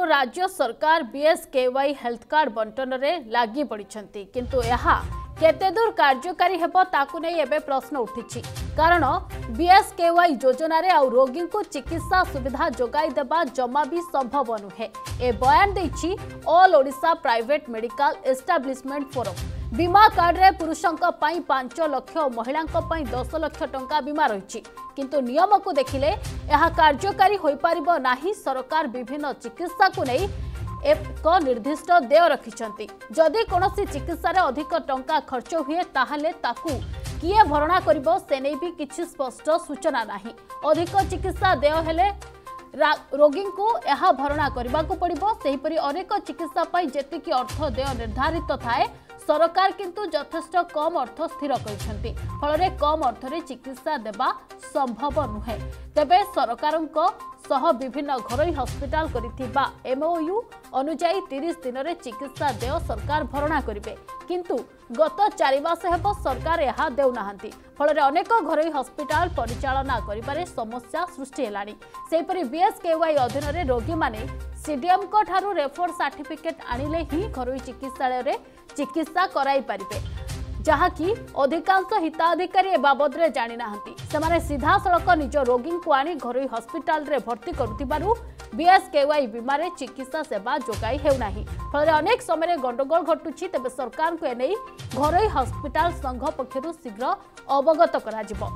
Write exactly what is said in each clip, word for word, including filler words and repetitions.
राज्य सरकार B S K Y health card बंटन में लगी पड़ी किंतु यह केतेदूर कार्यकारी हेबो ताकु नै एबे प्रश्न उठी कारण बी एस के ୱାଇ योजन आउ रोगी को चिकित्सा सुविधा जोगाई देबा जमा भी संभव नुहे। ए बयान देछि all Odisha private medical establishment forum. बीमा कार्ड रे पुरुषों पांच लाख और महिला दस लाख टंका बीमा रही किंतु नियम को देखिले यह कार्यकारी हो पारिबो नाही। सरकार विभिन्न चिकित्सा को नहीं एक निर्दिष्ट देय रखिछंती जदि कोनोसी चिकित्सा रे अधिक टंका खर्च हुए ताहले ताकू किए भरणा करिबो से नै भी किछि स्पष्ट सूचना नाही। अधिक चिकित्सा देय हेले रोगी को यह भरणा करने को पड़ो। से अनेक चिकित्सा पर जीक अर्थ देय निर्धारित तो थाए सरकार किंतु यथेष्ट कम अर्थ स्थिर करछंती फल कम अर्थ रे चिकित्सा देवा संभव नुहे। तेबे सरकार सह विभिन्न घरोई हस्पिटाल करिथिबा एम ओ यू अनुजाई तीस दिन रे चिकित्सा देय सरकार भरणा करिवे किंतु गत चार मास हेबो सरकार यह देउ नाहंती फल रे अनेक घरोई हस्पिटाल परिचालना करिबारे समस्या सृष्टि हेलानी। सेहि परि बी एस के ୱାଇ अधीन रे रोगी माने सी डी एम को ठारू रेफर सर्टिफिकेट आनिले ही घरोई चिकित्सालय रे चिकित्सा कराई पारिबे जहाँकि अधिकांश हिताधिकारी ए बाबद रे जानि नाहंती। सेमाने सीधा सड़क निज रोगी को आनी घरोई हस्पिटाल रे भर्ती करुतिबारु बी एस के ୱାଇ बीमा रे चिकित्सा सेवा जोगाई हेउ नाही फल रे अनेक समय गंडगोल घटुछि। तेबे सरकार को एनै घरोई हस्पिटाल संघ पक्षरु शीघ्र अवगत करा जिवो।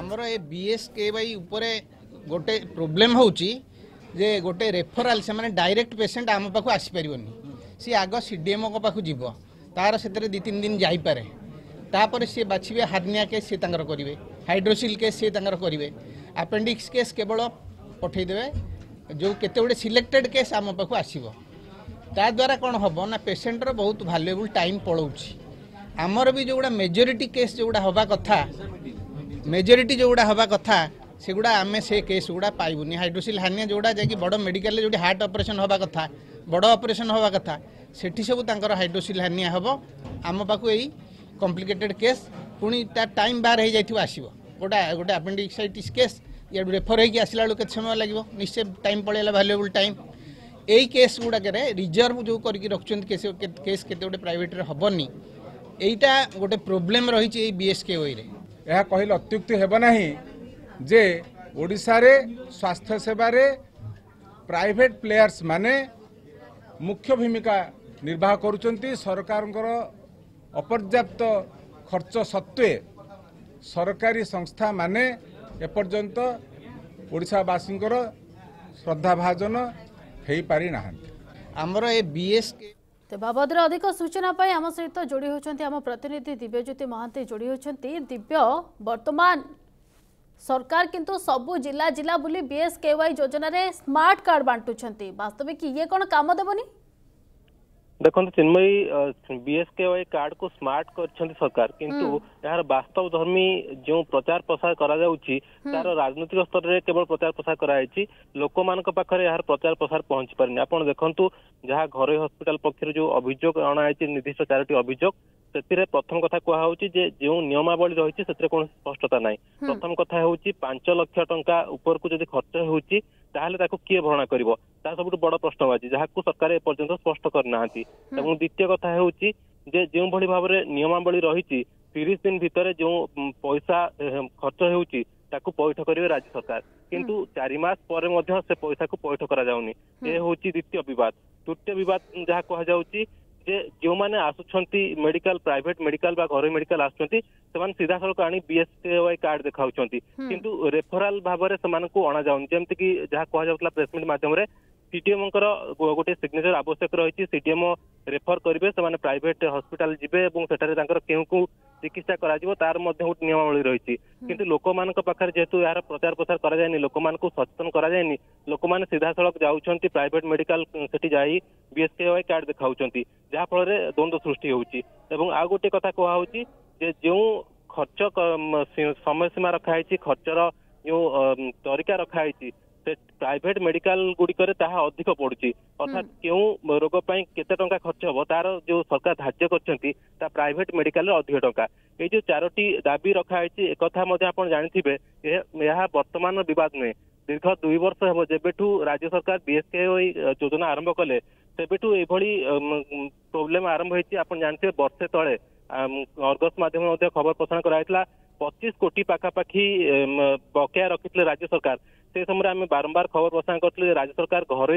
आमर ए बी एस के ୱାଇ उपरे गोटे प्रोब्लेम होउछि जे गोटे रेफराल से माने डायरेक्ट पेशेंट आम पाखु आसी पारिबोनी सी आगो सी डी एम को पाखु जीवो तार से दी तीन दिन जाई पारे तापर से बाछिबे हार्निया केस से तांगर करिवे हाइड्रोसिल केस से तांगर करिवे अपेंडिक्स केस केवल पठै देबे जो केते गुडे सिलेक्टेड केस आम पाखु आसीबो ता द्वारा कोन होबो ना पेशेंट रो बहुत वैल्यूएबल टाइम पळौछि। आमर भी जोड़ा मेजॉरिटी केस जोड़ा होबा कथा मेजॉरिटी जोड़ा होबा कथा से गुड़ा आम से केस गुड़ा पाइबुनि। हाइड्रोसिल हार्निया जोड़ा जैसे बड़ मेडिकल जो हार्ट ऑपरेशन होबा कथा बड़ ऑपरेशन होबा कथा सेठी सब तांकर हाइड्रोसिल हार्निया होबो आम पाखु एई कॉम्प्लिकेटेड केस पुणी तार टाइम बाहर हो जाइथिबो आसीबो गोटा गोटे अपेंडिक्साइटिस केस या रेफर होइकि आसला बेलू केत समय लगे निश्चय टाइम पलैला वैल्यूएबल टाइम यही केस गुड़ाक रिजर्व जो करके रखुचंत केस केस केते गोटे प्राइवेट रे होबनी एटा गोटे प्रोब्लेम रही एई बी एस के ୱାଇ रे। यह कहले अत्युक्ति हेबो नाही जे ओडिशा रे स्वास्थ्य सेवा रे प्राइवेट प्लेयर्स माने मुख्य भूमिका निर्वाह करुचंती। सरकार अपर्याप्त खर्च सत्वे सरकारी संस्था माने एपर्यंत ओडिशावासी श्रद्धाभाजन हो पारि नाहंती। हमरो ए बी एस के तो बाबद अधिक सूचना पाई आम सहित तो जोड़ी होती आम प्रतिनिधि दिव्य ज्योति महांती जोड़ी होती। दिव्य वर्तमान सरकार किंतु सबू जिला जिला बुली बी एस के ୱାଇ योजना रे स्मार्ट कार्ड बांटुछंती वास्तविक ये कोन काम देबनी देखो Chinmayi B S K Y card को स्मार्ट कर सरकार किंतु यार वास्तव धर्मी जो प्रचार प्रसार करा जाउची तार राजनीतिक स्तर रे केवल प्रचार प्रसार कराई लोक मान पाखे यार प्रचार प्रसार पहुंची पारनी। आपण देखंतु जहाँ घरोई हॉस्पिटल पक्षर जो अभियोग अणाई निर्दिष्ट चारोटी अभियोग से प्रथम कथा कहु जो नियमावली रही है कौन स्पष्टता ना प्रथम कथा हूँ पांच लाख टंका ऊपर को जब खर्च हो किए भरणा कर सब बड़ प्रश्नवाची जहाँ सरकार एपर्यंत स्पष्ट करना। द्वितीय कथा हूँ जो भाई भाव में नियमावली रही तीस दिन भितर जो पैसा खर्च हो पैठ करेंगे राज्य सरकार किंतु चार मास पर से पैसा को पैठ कर द्वितीय विवाद। तृतीय विवाद जहाँ कहुच्च जे जो माने आसुछंती मेडिकल प्राइवेट मेडिकल बा घर मेडिकल आसुछंती सेमान सीधा सड़क आनी B S K Y card देखाउछंती किंतु रेफरल भाबरे समान को अणा जाउन जेमति कि जहा कह जाउतला प्लेसमेंट माध्यम रे सी डी एम कर गोटे सिग्नेचर आवश्यक रही सी डी एम रेफर करेंगे से प्राइवेट हस्पिटाल जीवे और सेठारे तांकर केउ को चिकित्सा करा जिवो तार मध्ये उठ नियमावली रही किंतु लोक मान पाखे जेहेतु यार प्रचार प्रसार करा जायनी लोक मान को सचेतन करा जायनी लोक मान सीधा सड़क जाउछंती प्राइवेट मेडिकल सेठी जाई B S K Y card देखाउछंती जहा फल रे द्वंद्व सृष्टि होउची। एवं आ गोटे कथा कहु होउची जे जो खर्च समय सीमा रखा खर्चर जो तरीका रखा से प्राइवेट मेडिकल गुड़िकरे ताहा अधिक पड़ुची अर्थात क्यों रोग पाई केते टंका खर्च हो तार जो सरकार धार्य करछंती ता प्राइवेट मेडिकल रे अधिक टंका ए जो चारोटी दाबी रखा है एक कथा मध्ये आपण जानिथिबे यह वर्तमान विवाद नै दीर्घ दुई वर्ष हेबो जेबेठू राज्य सरकार बीएसकेवाई योजना आरंभ कले तेबेठू एभली प्रॉब्लम आरंभ होईची आपण जानिथिबे वर्षे तळे अर्गस माध्यम मध्ये खबर प्रसारण करायतला पच्चीस कोटी पाखापाखी बकाया रखिथिले राज्य सरकार से समय आम बारंबार खबर प्रसारण करते राज्य सरकार घर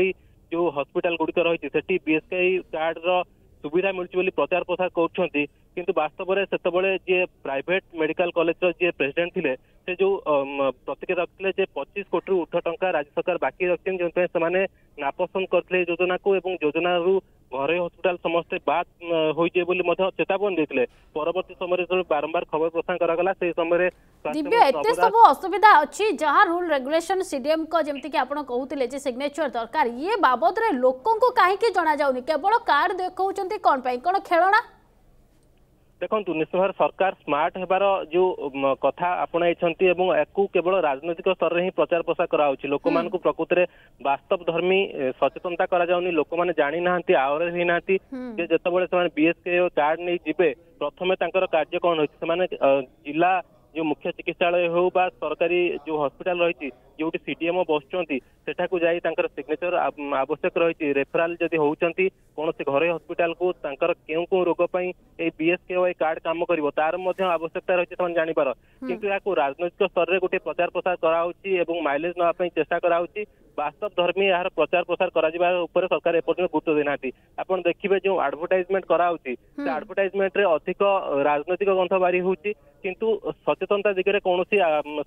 जो हस्पिटाल गुड़िक रही है बीएसकेवाई कार्ड रो सुविधा मिलूँ प्रचार प्रसार करूँ बास्तव में से जी प्राइवेट मेडिकल कॉलेज जी प्रेसिडेंट थे से जो प्रतिक्रिया रखते पच्चीस कोटी उठ टंका राज्य सरकार बाकी रखते जो नापसंद करते योजना को योजना रु घर हस्पिटाल समस्ते बाद होइजे बोली मधे चेतावनी देथिले परवर्ती समय रे बारंबार खबर प्रसारण करागला से समय रे दिव्य एते सब असुविधा अछि जहा रूल रेगुलेशन सीडीएम को जेमति कि आपण कहूतिले जे सिग्नेचर दरकार ये बाबद रे लोकन को काहे कि जणा जाउनी केवल कार्ड देखौचंती कोन पई कोन खेलना देखंतु निश्चय सरकार स्मार्ट हेबार जो कथा आपणाइछंती एवं एकु केवल राजनीतिक स्तर रे ही प्रचार प्रसार करा होछि लोक मानकु प्रकृति रे वास्तव धर्मी सचेतनता करा जाउनी लोक माने जानि नाहंती आवरे हि नाहंती जे जतबेले समान बीएसके कार्ड नै जिबे प्रथमे तांकर कार्य कोन होछि समान जिला जो मुख्य चिकित्सालय हो बा सरकारी जो हॉस्पिटल रही जो सीडीएम बसुँच सेठा को जाई तांकर सिग्नेचर आवश्यक रही रेफरल जदि होती कौन घर हॉस्पिटल को तांकर क्यों क्यों रोग पाई बीएसकेवाई कार्ड काम कर तार आवश्यकता रही है जानिपार किंतु या राजनैतिक स्तर में गोटे प्रचार प्रसार कराउछि माइलेज नापी चेष्टा कराउछि वास्तव धर्मी यार प्रचार प्रसार कर सरकार एपर्तन गुरुत्व देना आपड़ देखिए जो आडभर्टाइजमेंट कराउछि से आडभर्टाइजमेंट अधिक राजनैतिक गंध बारी होउछि किंतु सचेतनता दिगरे कोनोसी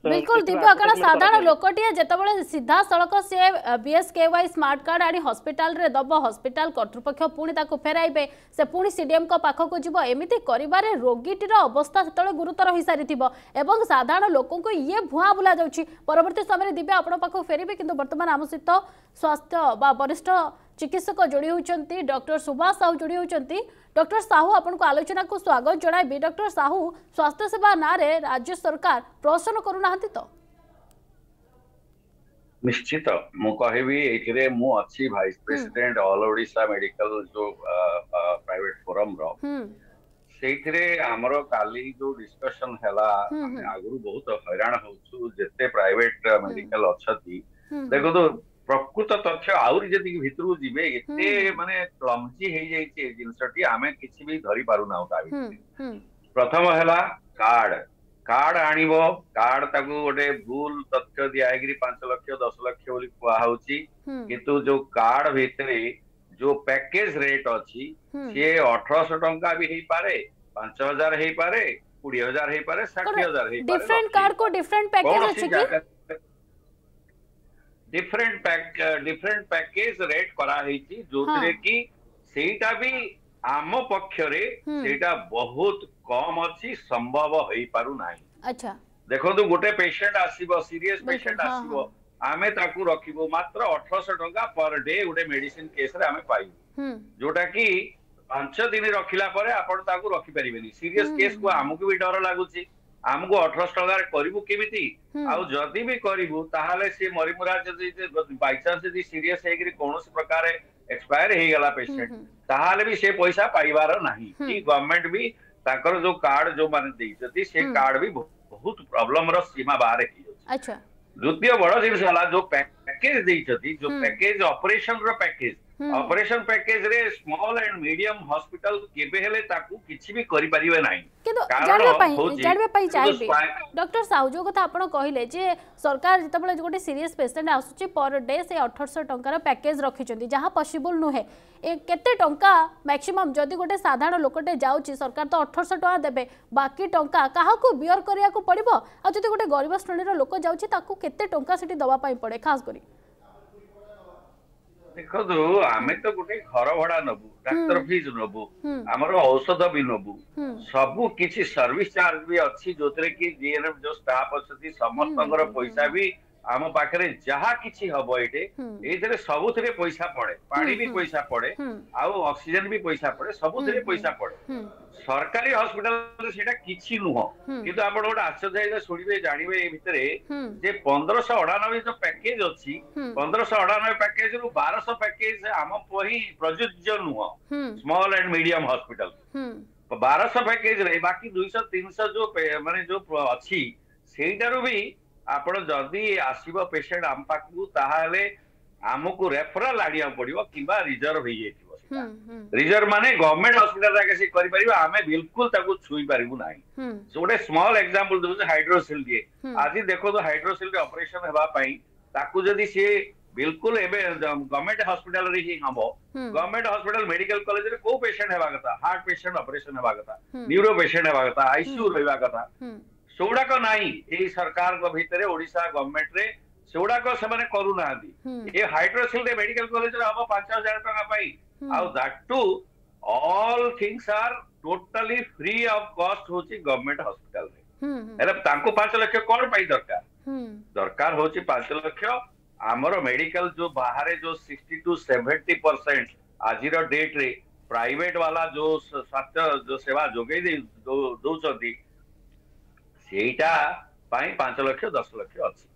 बिल्कुल दिव्य कारण साधारण लोकटिया जेतबेले सीधा सड़क से बीएसकेवाई स्मार्ट कार्ड आनी हॉस्पिटल रे दब हॉस्पिटल कर्तृपक्ष पुणी ताकू फेराइबे से पुणी सीडीएम को पाख को जीव एमिति करिबारे रोगीटीर अवस्था सेतळे गुरुतर होई सारिथिबो एवं साधारण लोकन को ये भुआ बुला जाउछि परवर्ती समय दिव्य आपण पाख फेरिबे किंतु वर्तमान आम सहित स्वास्थ्य बा वरिष्ठ चिकित्सक जोड़ी होती डॉक्टर सुभाष साहू जोड़ी होती डॉक्टर साहू आपन को आलोचना को स्वागत जन डॉक्टर साहू स्वास्थ्य सेवा ना रे राज्य सरकार प्रश्न करूना तो निश्चित मु कहबी एथिरे मु अच्छी vice president all Odisha medical जो प्राइवेट फोरम रो सेथिरे हमरो काली जो डिस्कशन हला आगु बहुत हैरान होछु जते प्राइवेट मेडिकल अछती देखो तो प्रकृत तथ्य आउरी जति भितरु जिबे एते माने क्लमजी हे जाय छै जिनसटी आमे किछि भी धरि पारु ना होता भी प्रथम हला कार्ड कार्ड आनिबो कार्ड ताकू ओडे भूल तथ्य दियागिरी पाँच लाख दस लाख बोली कहा होछि किंतु जो कार्ड भितरे जो पैकेज रेट अछि से अठारह सौ टंका भी हे पारे पाँच हज़ार हे पारे बीस हज़ार हे पारे साठ हज़ार हे पारे डिफरेंट कार्ड को डिफरेंट पैकेज अछि कि different pack different package rate करा हेची जोतरे की सेटा भी आम पक्ष रे सेटा बहुत कम अच्छी संभव होई पारु नाही अच्छा देखो तो गोटे पेशेंट आसीबो सीरियस पेशेंट आसीबो आमे ताकू रखिबो मात्र अठारह सौ टंका पर डे गोटे मेडिसिन केस रे आमे पाइबो जोटा की पांच दिन रखिला परे आपण ताकू रखि परिबेनी सीरियस केस को हमकु भी डर लागुची आमको अठारह टकर करू केमी आदि भी करू सी मरीमुरा बैचान्स जब सीरीयस कौन प्रकार एक्सपायर हो गला पेसेंट ताल भी से पैसा पाइबार ना कि गवर्नमेंट भी ताकर जो कार्ड जो मैंने से कार्ड भी बहुत प्रॉब्लम रो सीमा बाहर हो द्वितीय बड़ जिनसा जो पैकेज देती जो पैकेज ऑपरेशन रो पैकेज ऑपरेशन पैकेज रे स्मॉल एंड मीडियम हॉस्पिटल केबे हेले ताकू किछि भी करि परिबे नाही किंतु जानबे पई जानबे पई चाहिबे डॉक्टर साहू जो कथा आपण कहिले जे सरकार जतबेले गोटे सीरियस पेशेंट आसुची पर डे से अठारह सौ टंका रो पैकेज रखिचंदी जहां पॉसिबल न हे ए केते टंका मैक्सिमम जदी गोटे साधारण लोकटे जाउची सरकार तो अठारह सौ टका देबे बाकी टंका काहा को बियर करिया को पड़िबो आ जदी गोटे गरीब श्रेणी रो लोक जाउची ताकू केते टंका सेठी दवा पाई पड़े खास करी देखो आमे तो गोटे घर भड़ा नबू डाक्टर फीस नबू आमर औषध भी नबू सबू किसी सर्विस चार्ज भी अच्छी जो जो स्टाफ अच्छा समस्त पैसा भी आम पाखे जहा कि हम ये ये सबुथ पैसा पड़े, पानी भी पैसा पड़े, ऑक्सीजन भी पैसा पड़े, सबुथ पैसा पड़े। सरकारी हॉस्पिटल से किसी नुह कि आश्चर्य शुणवे जानवे ये पंद्रह अड़ानबे जो पैकेज अच्छी पंद्रह अड़ानबे पैकेज रु बारह पैकेज आम प्रयोज्य नुह स्मॉल एंड मीडियम हॉस्पिटल बारह पैकेज रे बाकी दुई तीन जो माने जो अच्छी सेटारू भी आप जदि आसब पेसेंट आम पाखे आमको रेफराल आना पड़ो कि रिजर्व हो रिजर्व मान गवर्नमेंट हस्पिटाल आगे से आम बिल्कुल छुई पारू ना। गोटे स्मल एक्जामपल दूसरे हाइड्रोसिल दिए आज देखो हाइड्रोसिल ऑपरेशन होगापी सी बिल्कुल गवर्नमेंट हॉस्पिटल रे ही हम गवर्नमेंट हॉस्पिटल मेडिकल कॉलेज रे को पेशेंट हेबा कथा हार्ट पेशेंट ऑपरेशन हेबा कथा न्यूरो पेशेंट हेबा कथा आईसीयू हेबा कथा सोडा को नाही ए सरकार को भीतर ओडिसा गवर्नमेंट रे सोडा को से माने करू नांदी ए हाइड्रोसिल रे मेडिकल कॉलेज रे हम पाँच हज़ार टका पाई आ that to all things are totally free of cost होची गवर्नमेंट हॉस्पिटल रे हेले तांको पाँच लाख कोन पाई दरकार दरकार होची पाँच लाख आमर मेडिकल जो बाहर जो सिक्सटी टू सेवेंटी परसेंट आज डेट रे प्राइवेट वाला जो स्वास्थ्य जो सेवा जोगे दौरान सेटा पांच लक्ष दस लक्ष अच्छी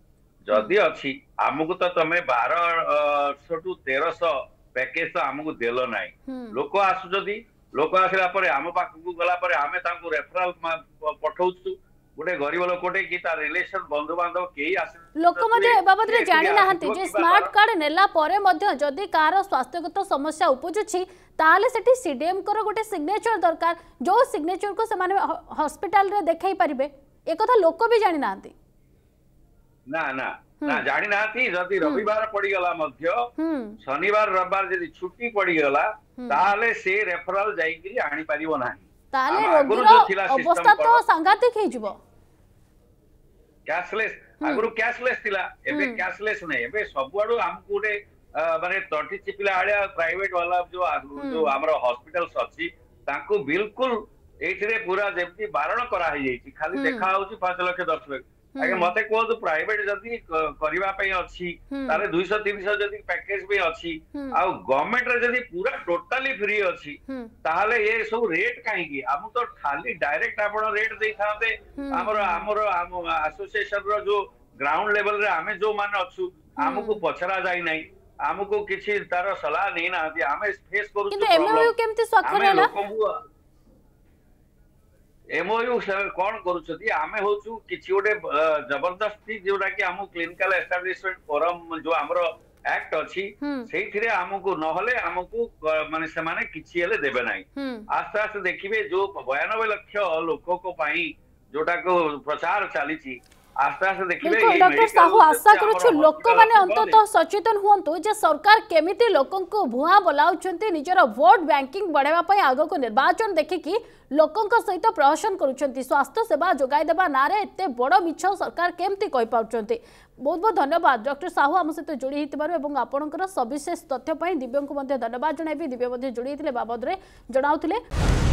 जदि अच्छी आमको तो तुम बारह टू तेरह पैकेज तो आमको देल ना लोक आसुच्च लोक आसला आम पाखक गलापर आम रेफराल पठाऊ गोटे गरीब लोकटे कि रिलेशन बंधु बांधव कई लोक बाबद रे जानि नाहंती जे स्मार्ट कार्ड नेला परे मध्य जदी कार स्वास्थ्यगत समस्या उपजुछि ताले सेठी सीडीएम कर गोटे सिग्नेचर दरकार जो सिग्नेचर को समान हॉस्पिटल रे देखाई परिबे ए कथा लोक भी जानि नाहंती ना ना ना जानि नाहंती जदी रविवार पड़ी गला मध्य शनिवार रविवार जदी छुट्टी पड़ी गला ताले से रेफरल जाई कि आनी परिबो नाही ताले रोगीर अवस्था तो सांघातिक हे जिवो कैशलेस आगुरु कैशलेस थिला एबे कैशलेस नै एबे सबुआडू हमकु रे माने टंटी चिपिला आळिया प्राइवेट वाला जो जो हमरो हॉस्पिटल सची तांको बिल्कुल एथिरे पूरा जेमती बारण करा हे जैछि खाली देखा होछि पाँच लाख दस लाख आगे मते को तो प्राइवेट जदी करबा पई अछि ताले दो सौ तीन सौ जदी पैकेज भी अछि आ गवर्नमेंट रे जदी पूरा टोटली फ्री अछि ताले ये सब रेट काहे की हम तो खाली डायरेक्ट आपण रेट देखाते हमर हमर एसोसिएशन रो जो ग्राउंड लेवल रे हमें जो मान अछु हमको पछरा जाई नै हमको किछि तार सलाह नै ना हमें फेस करू किंतु एमओयू केमती स्वाक्षर होला एमओयू सर कौन करूछथि आमे होछु किछि ओडे जबरदस्ती जोरा कि हमु क्लिनिकल एस्टैब्लिशमेंट फोरम जो हमरो एक्ट अछि सेथिरे हमकु नहले हमकु माने से माने किछि हेले देबे नाही आस्ते आस्ते देखिबे जो बानवे लाख लोको को पाई जोटा को प्रचार चालीछि आस्ते आस्ते देखिबे डॉक्टर साहू आशा करूछु लोक माने अंतत सचेतन हुंतु जे सरकार केमिति लोकन को भुआ बोलाउछंती निजरा वोट बैंकिंग बढ़ेबा पई आगो को निर्वाचन देखि कि लोकंक सहित प्रहसन करुँच स्वास्थ्य सेवा जोगाई देवा ना एत बड़ मिछ सरकार केमती कहि पाउछंती। बहुत बहुत धन्यवाद डॉक्टर साहू आम सहित जोड़ी होती और आपणकर सविशेष तथ्यपाई दिव्य को धन्यवाद जनइबी दिव्य जोड़ी बाबद में जनाउले।